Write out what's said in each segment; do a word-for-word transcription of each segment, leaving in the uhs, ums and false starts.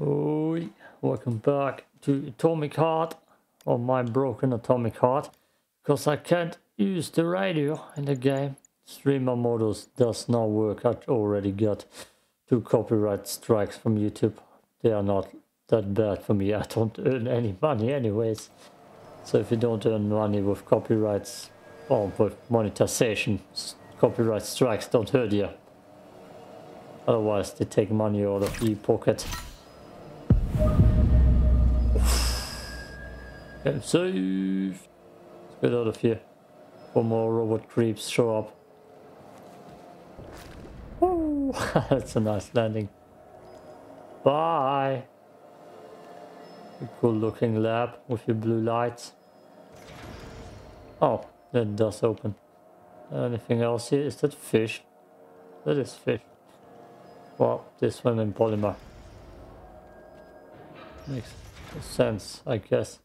Oh, welcome back to Atomic Heart, or my broken Atomic Heart, because I can't use the radio in the game. Streamer models does not work. I already got two copyright strikes from YouTube. They are not that bad for me. I don't earn any money anyways. So if you don't earn money with copyrights, or with monetization, copyright strikes don't hurt you. Otherwise they take money out of your pocket. I'm safe. Let's get out of here. Four more robot creeps show up. Woo! That's a nice landing. Bye! A cool looking lab with your blue lights. Oh, that does open. Anything else here? Is that fish? That is fish. Well, they swim in polymer. Makes sense, I guess.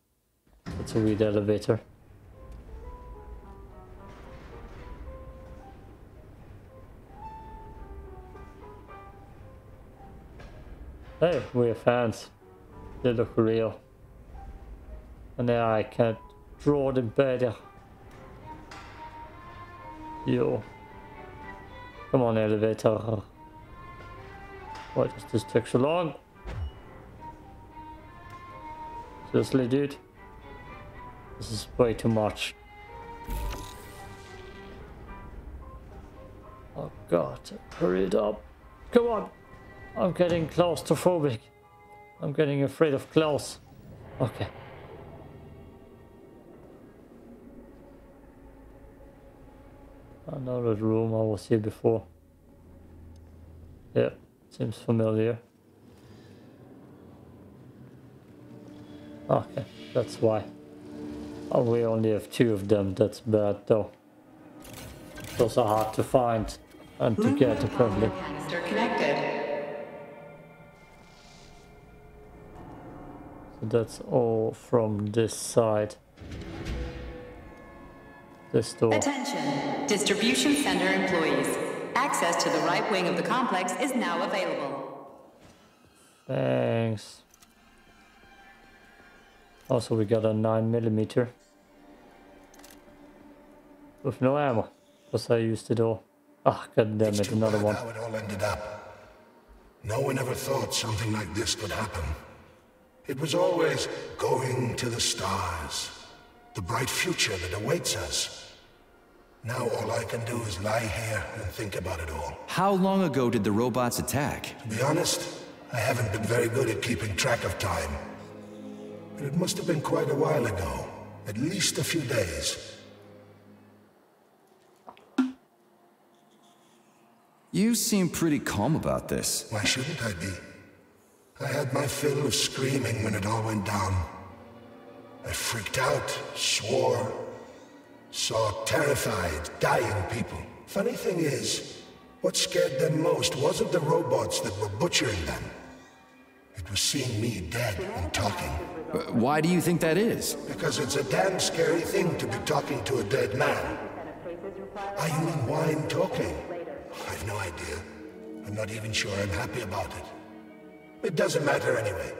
It's a weird elevator. Hey, we're fans. They look real. And now I can't draw them better. Yo. Come on, elevator. Why does this take so long? Seriously, dude. This is way too much. Oh god, hurry it up. Come on! I'm getting claustrophobic. I'm getting afraid of claws. Okay. Another room, I was here before. Yeah, seems familiar. Okay, that's why. Oh, we only have two of them, that's bad though. Those are hard to find and to get apparently. So that's all from this side. This door. Attention! Distribution center employees. Access to the right wing of the complex is now available. Thanks. Also, we got a nine millimeter with no ammo, because I used it all. Ah, god damn it, another one. How it all ended up. No one ever thought something like this could happen. It was always going to the stars, the bright future that awaits us. Now all I can do is lie here and think about it all. How long ago did the robots attack? To be honest, I haven't been very good at keeping track of time. But it must have been quite a while ago, at least a few days. You seem pretty calm about this. Why shouldn't I be? I had my fill of screaming when it all went down. I freaked out, swore, saw terrified, dying people. Funny thing is, what scared them most wasn't the robots that were butchering them. It was seeing me dead and talking. Why do you think that is? Because it's a damn scary thing to be talking to a dead man. I mean, why I'm talking? I've no idea. I'm not even sure I'm happy about it. It doesn't matter anyway.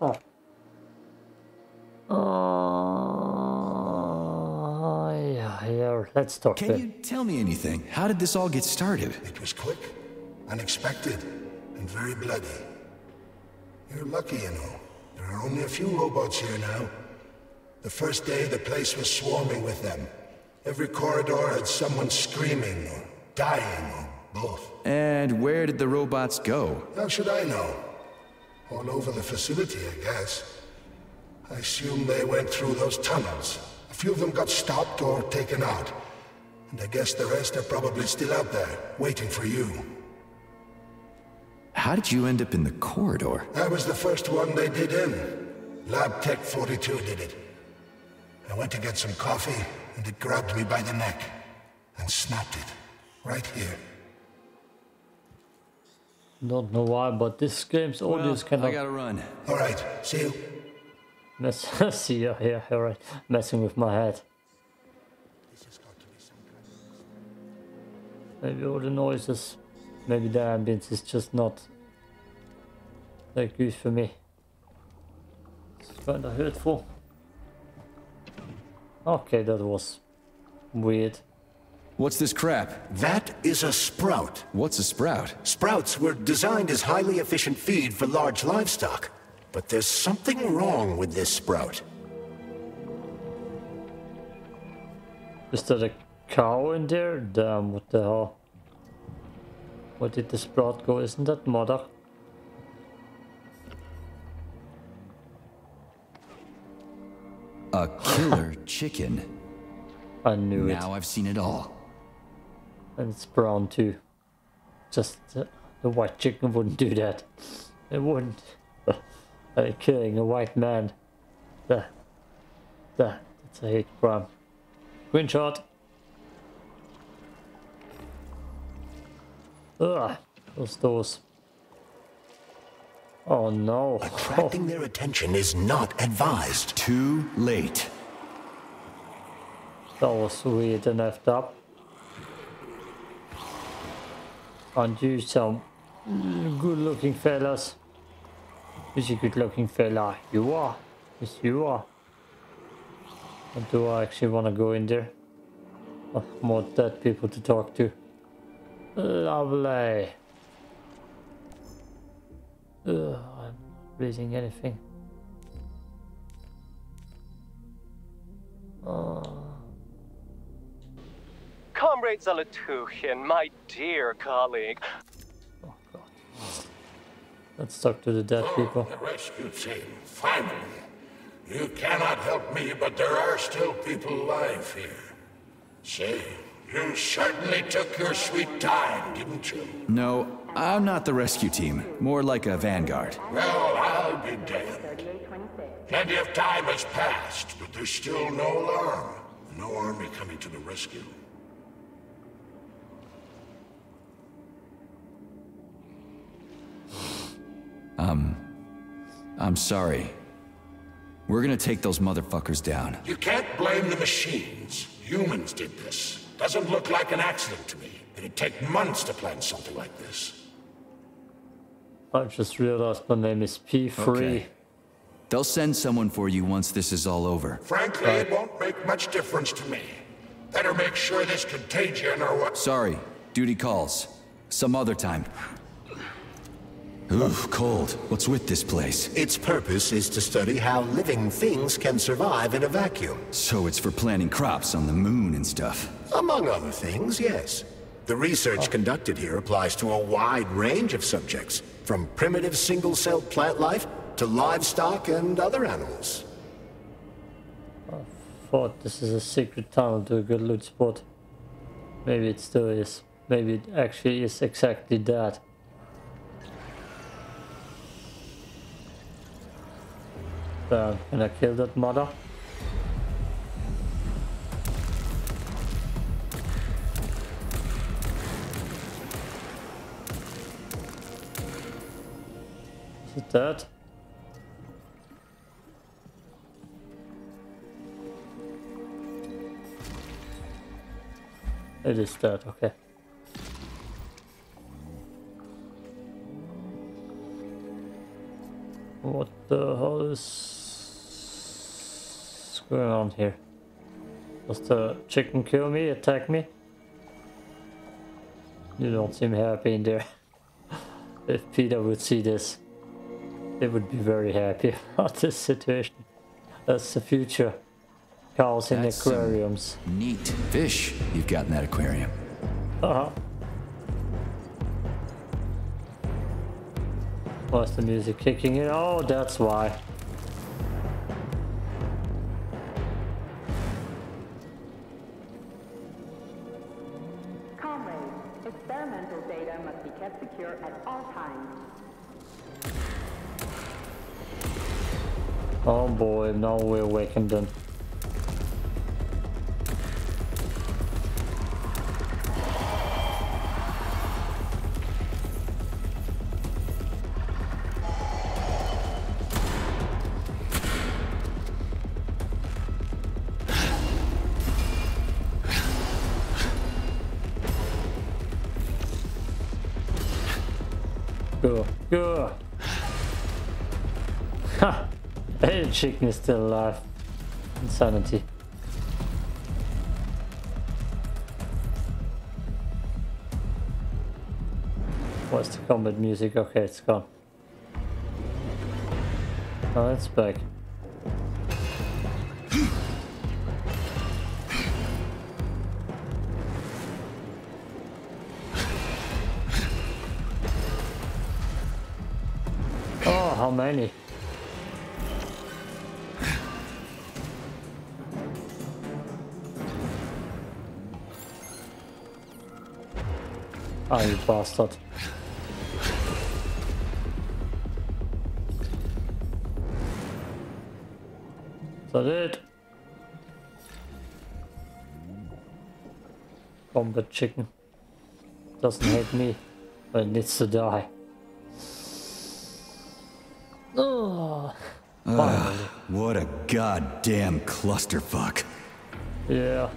Huh. Uh, yeah, yeah, let's talk. Can you tell me anything? How did this all get started? It was quick, unexpected, and very bloody. You're lucky, you know. There are only a few robots here now. The first day, the place was swarming with them. Every corridor had someone screaming or dying or both. And where did the robots go? How should I know? All over the facility, I guess. I assume they went through those tunnels. A few of them got stopped or taken out. And I guess the rest are probably still out there, waiting for you. How did you end up in the corridor? I was the first one they did in. Lab Tech forty-two did it. I went to get some coffee, and it grabbed me by the neck and snapped it right here. Don't know why, but this game's audience well, cannot. I gotta run. All right, see you. Mess see you here. All right, messing with my head. Maybe all the noises. Maybe the ambience is just not No goose for me. It's kinda hurtful. Okay, that was weird. What's this crap? That is a sprout. What's a sprout? Sprouts were designed as highly efficient feed for large livestock. But there's something wrong with this sprout. Is there a cow in there? Damn, what the hell? Where did the sprout go? Isn't that Modoc? A killer chicken. I knew it. Now I've seen it all. And it's brown too. Just uh, the white chicken wouldn't do that. It wouldn't. Uh, killing a white man. That, that, that's a hate crime. Green shot. Ugh, those doors. Oh no. Attracting oh. their attention is not advised. Too late. That was weird and effed up. And you some good looking fellas. Is a good looking fella. You are. Yes, you are. But do I actually want to go in there? Oh, more dead people to talk to. Lovely. Ugh, I'm reading anything. Oh. Comrade Zalatuchin, my dear colleague. Oh God. Let's talk to the dead oh, people. The rescue team, finally. You cannot help me, but there are still people alive here. See, you certainly took your sweet time, didn't you? No. I'm not the rescue team, more like a vanguard. Well, I'll be damned. Plenty of time has passed, but there's still no alarm. No army coming to the rescue. Um, I'm sorry. We're gonna take those motherfuckers down. You can't blame the machines. Humans did this. Doesn't look like an accident to me. It'd take months to plan something like this. I just realized my name is P three. Okay. They'll send someone for you once this is all over. Frankly, right. It won't make much difference to me. Better make sure this contagion or what... Sorry. Duty calls. Some other time. Oof, cold. What's with this place? Its purpose is to study how living things can survive in a vacuum. So it's for planting crops on the moon and stuff? Among other things, yes. The research conducted here applies to a wide range of subjects, from primitive single-cell plant life to livestock and other animals. I thought this is a secret tunnel to a good loot spot. Maybe it still is. Maybe it actually is exactly that. Uh, can I kill that mother? That it is that okay. What the hell is going on here? Does the chicken kill me? Attack me? You don't seem happy in there. If Peter would see this. They would be very happy about this situation. That's the future. Cows in aquariums. Neat fish you've got in that aquarium. Uh-huh. Why's the music kicking in? Oh, that's why. Comrades, experimental data must be kept secure at all times. Oh boy, now we awakened them. Good, good. Ha! Hey, chicken is still alive. Insanity. What's the combat music? Okay, it's gone. Oh, it's back. Oh, how many? Oh, you bastard. Is that it? Combat chicken doesn't hate me, but it needs to die. Oh, uh, what a goddamn clusterfuck! Yeah.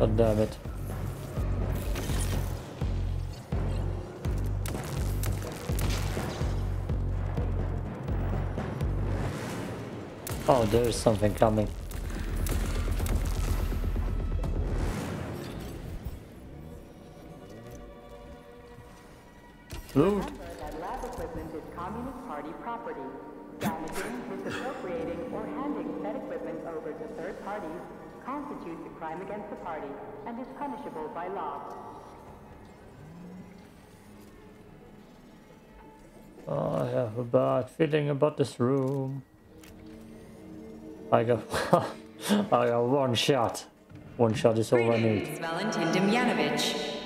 God damn it. Oh, there's something coming. Loot. That lab equipment is Communist Party property. Damaging, misappropriating, or handing said equipment over to third parties constitutes a crime against the party and is punishable by law. Oh, I have a bad feeling about this room. I got, I got one shot. One shot is all I need. Valentin Demjanovic.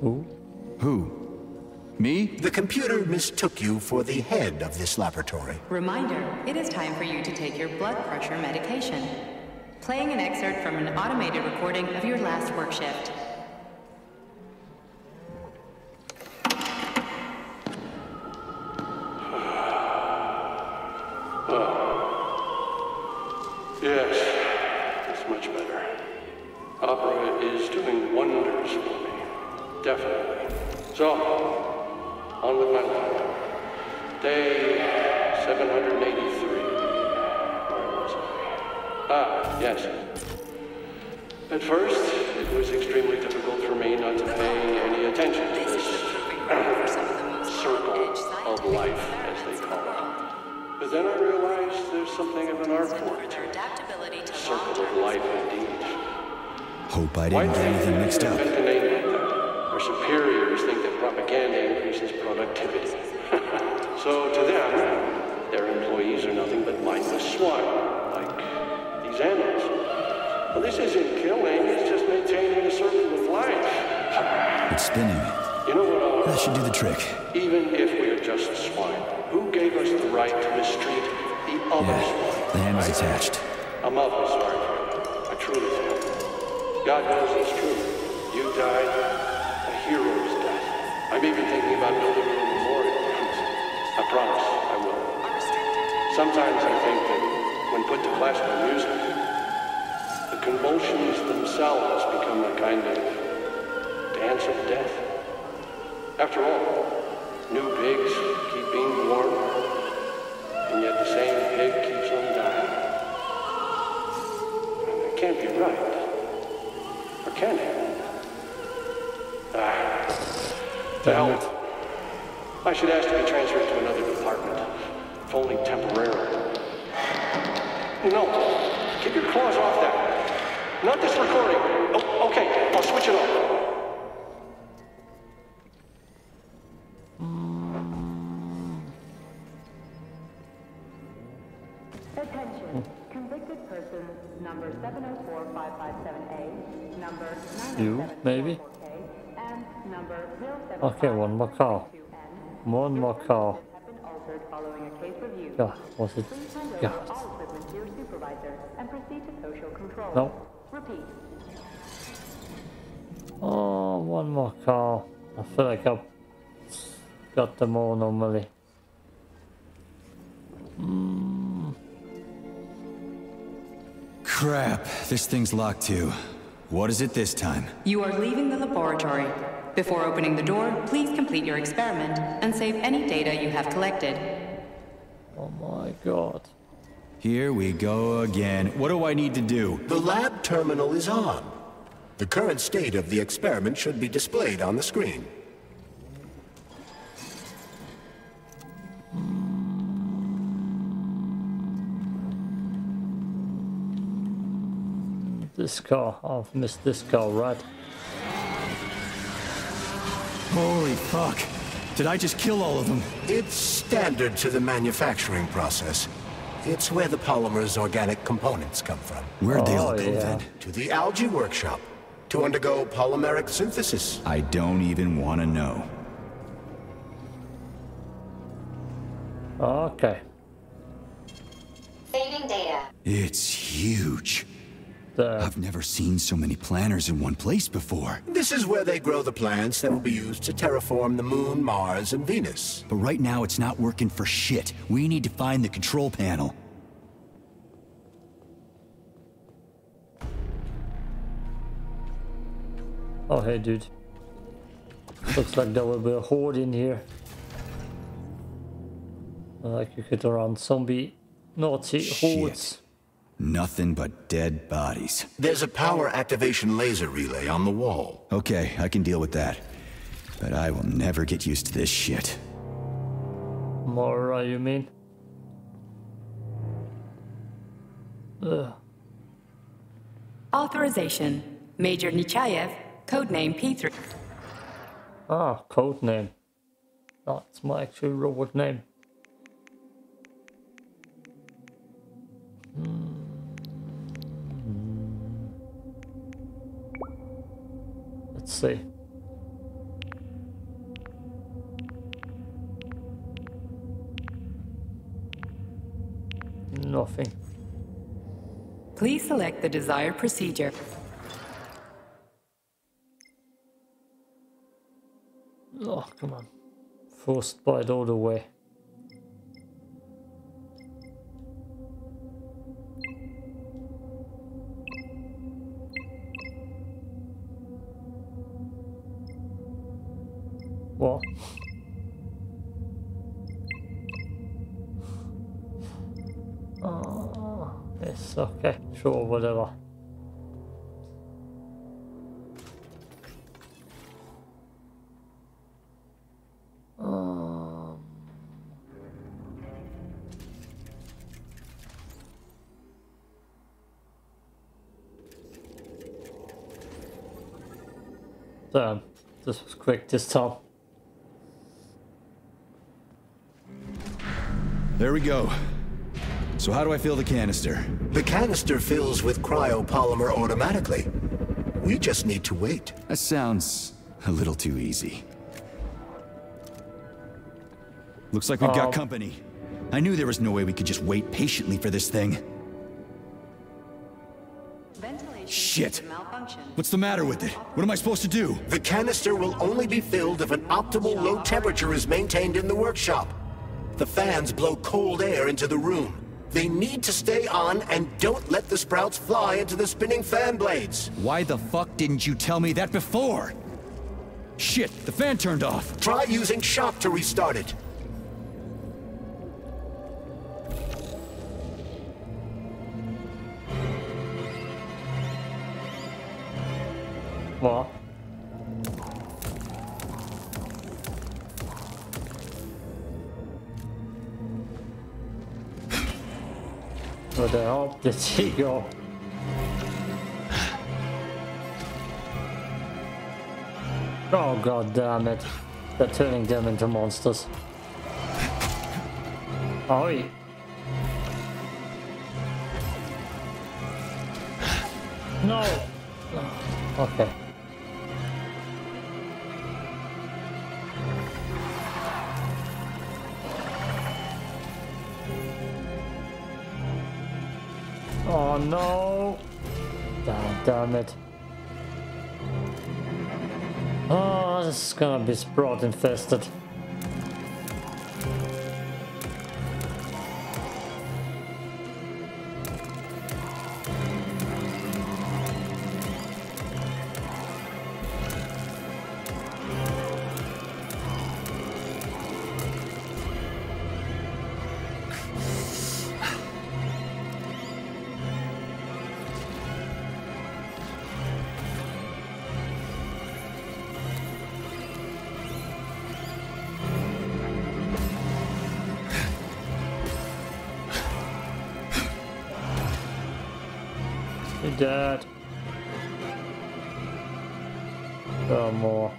Who? Who? Me? The computer mistook you for the head of this laboratory. Reminder, it is time for you to take your blood pressure medication. Playing an excerpt from an automated recording of your last work shift. Okay, one more car. One more car. God, was it? God. No. Oh, one more car. I feel like I've got them all normally. Mm. Crap, this thing's locked too. What is it this time? You are leaving the laboratory. Before opening the door, please complete your experiment and save any data you have collected. Oh my god. Here we go again. What do I need to do? The lab terminal is on. The current state of the experiment should be displayed on the screen. This car. Oh, I've missed this car, right? Holy fuck. Did I just kill all of them? It's standard to the manufacturing process. It's where the polymer's organic components come from. Where'd they all go then? To the algae workshop. To undergo polymeric synthesis. I don't even want to know. Okay. Saving data. It's huge. The... I've never seen so many planters in one place before. This is where they grow the plants that will be used to terraform the Moon, Mars, and Venus. But right now it's not working for shit. We need to find the control panel. Oh hey dude. Looks like there will be a horde in here. Like you get around zombie naughty shit. Hordes. Nothing but dead bodies. There's a power activation laser relay on the wall. Okay, I can deal with that. But I will never get used to this shit. Mara, you mean? Ugh. Authorization. Major Nichayev, codename P three. Ah, codename. That's my actual robot name. Let's see. Nothing. Please select the desired procedure. Oh, come on. Forced bite all the way. What? Oh, it's okay, sure, whatever. Um. Damn, this was quick this time. There we go. So how do I fill the canister? The canister fills with cryopolymer automatically. We just need to wait. That sounds a little too easy. Looks like we've um, got company. I knew there was no way we could just wait patiently for this thing. Ventilation. Shit! What's the matter with it? What am I supposed to do? The canister will only be filled if an optimal low temperature is maintained in the workshop. The fans blow cold air into the room. They need to stay on and don't let the sprouts fly into the spinning fan blades. Why the fuck didn't you tell me that before? Shit, the fan turned off. Try using shock to restart it. What? Where the hell did she go? Oh god damn it. They're turning them into monsters. Oi. No! Okay. Oh no! God damn it. Oh, this is gonna be sprout infested. need that. Oh, more.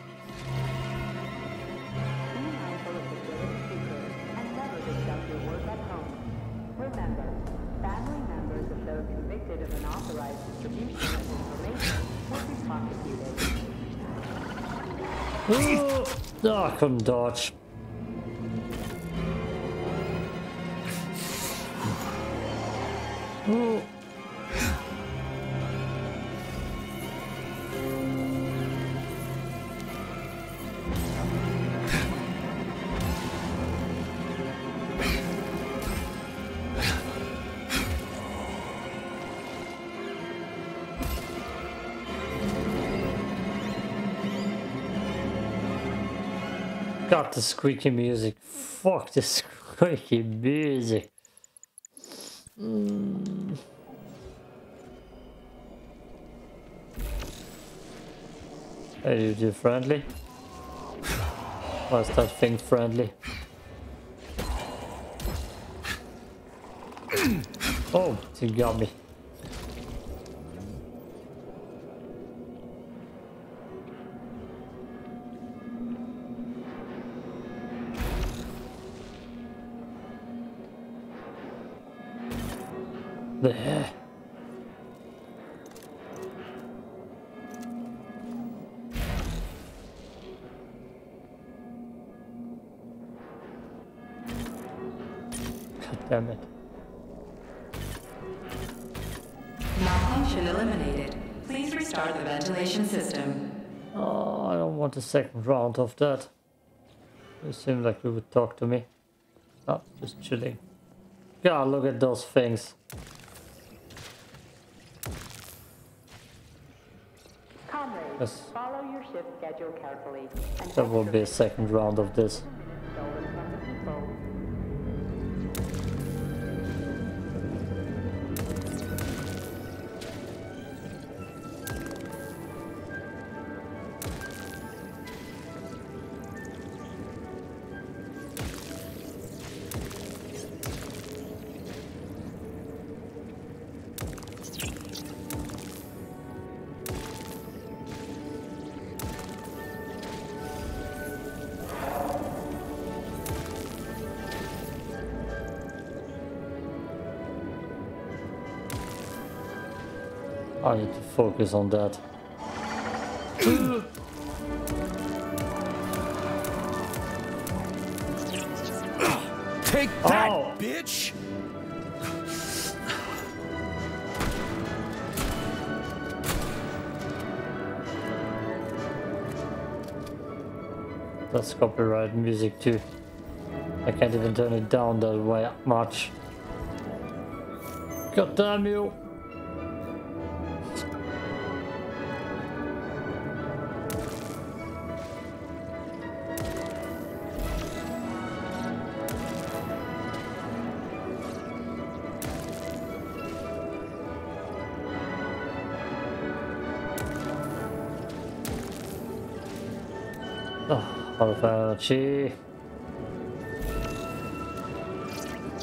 Oh, I couldn't dodge. Oh. God, the squeaky music. Fuck the squeaky music. Mm. Are you too friendly? Why is that thing friendly? Oh, she got me. There. God damn it. Malfunction eliminated. Please restart the ventilation system. Oh, I don't want a second round of that. It seemed like you would talk to me. Oh, just chilling. God, look at those things. Yes. Follow your shift schedule carefully. There will be a second round of this. I need to focus on that. Take that, oh. Bitch! That's copyright music too. I can't even turn it down that way much. God damn you!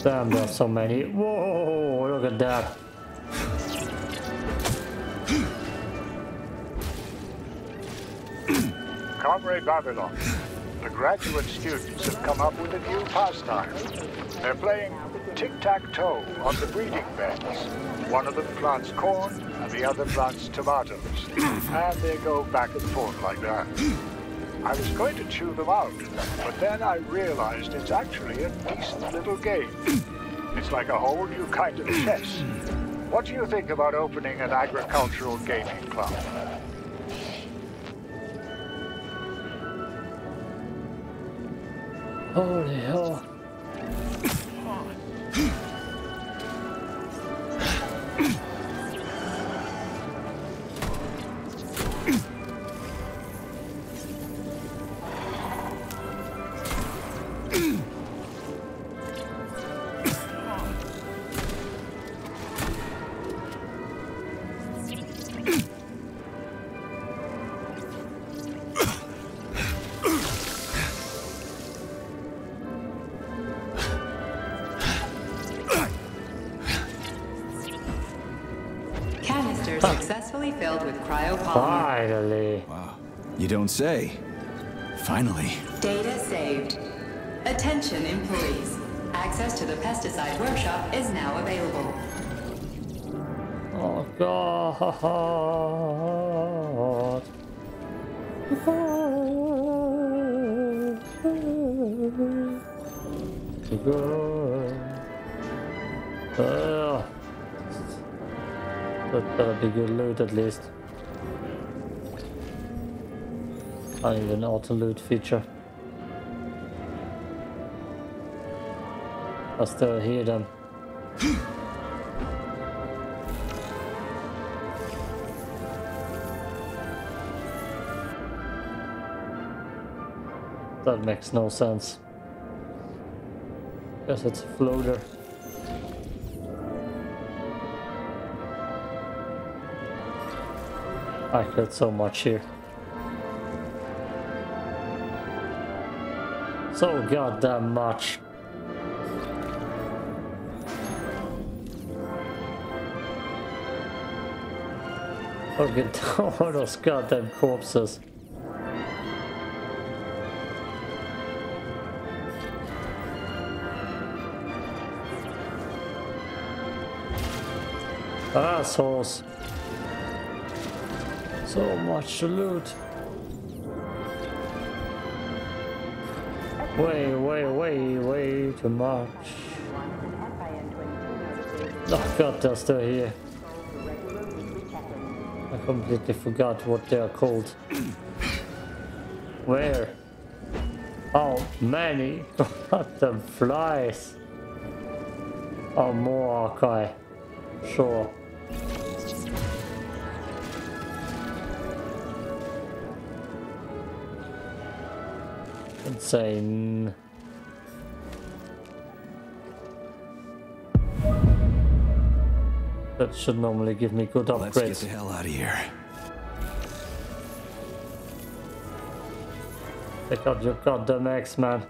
Damn, there's so many. Whoa, look at that. Comrade Babylon, the graduate students have come up with a new pastime. They're playing tic-tac-toe on the breeding beds. One of them plants corn, and the other plants tomatoes. And they go back and forth like that. I was going to chew them out, but then I realized it's actually a decent little game. It's like a whole new kind of chess. What do you think about opening an agricultural gaming club? Holy hell. successfully filled with cryopolymer. Finally. Wow. You don't say. Finally. Data saved. Attention employees. Access to the pesticide workshop is now available. Oh God. God. Uh, that better be good loot at least. I need an auto loot feature. I still hear them. That makes no sense. Guess it's a floater. I heard so much here. So goddamn much. Look at all those goddamn corpses. Assholes. So much to loot. Way, way, way, way too much. Oh God, they're still here. I completely forgot what they are called. Where? How many? What the flies? Oh, more archive. Sure. Insane. That should normally give me good upgrades. Let's get the hell out of here. Take out your goddamn axe, man.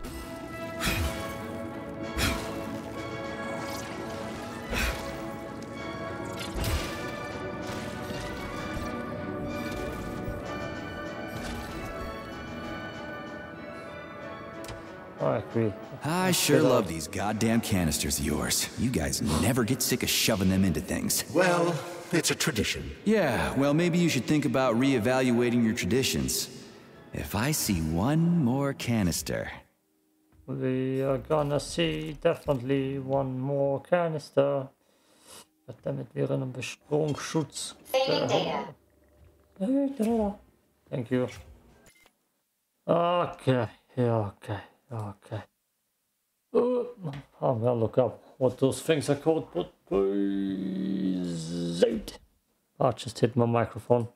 I sure love these goddamn canisters of yours. You guys never get sick of shoving them into things. Well, it's a tradition. Yeah, well, maybe you should think about reevaluating your traditions. If I see one more canister... We are gonna see definitely one more canister. Goddammit, we're in a Bestromungsschutz. Thank you. Okay, okay, okay. Uh, I'm gonna look up what those things are called, but please. I just hit my microphone.